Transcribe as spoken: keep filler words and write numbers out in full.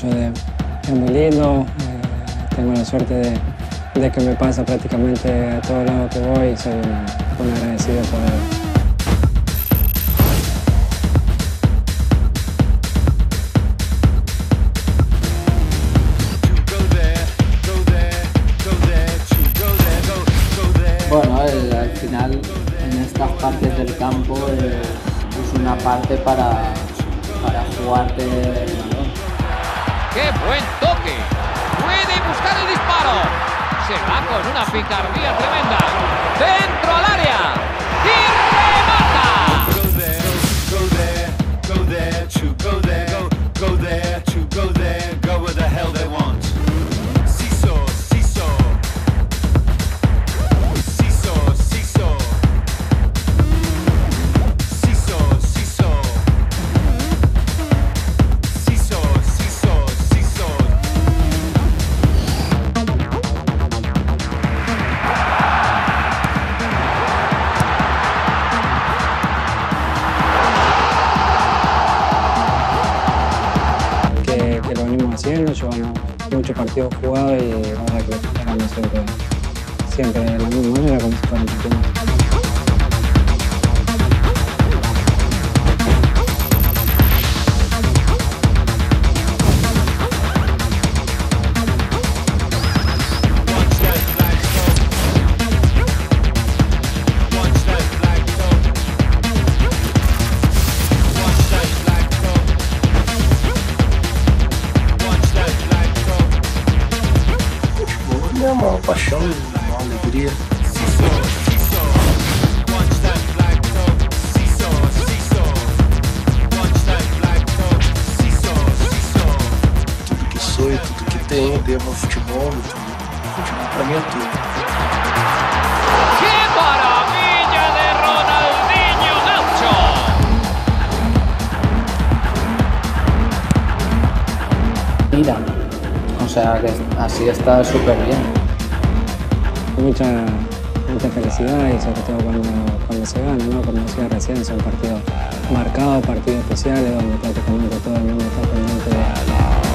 Gaúcho de, es muy lindo, eh, tengo la suerte de, de que me pasa prácticamente a todos lados que voy y soy un, un agradecido por él. Bueno, el, al final en estas partes del campo es, es una parte para, para jugarte el balón. ¡Qué buen toque! Puede buscar el disparo. Se va con una picardía tremenda. ¡Dentro al área! Haciendo, llevamos muchos partidos jugados y ahora que ganamos siempre, siempre de la misma manera como si fueran partidos. É uma paixão, uma alegria. Tudo que sou e tudo que tenho devo ao futebol. Futebol pra mim é tudo. Que maravilha de Ronaldinho Gaúcho! Mira. O sea, que así está súper bien. Mucha, mucha felicidad y sobre todo cuando, cuando se gana, ¿no? Como decía recién, son partidos marcados, partidos especiales, donde prácticamente todo el mundo está pendiente de...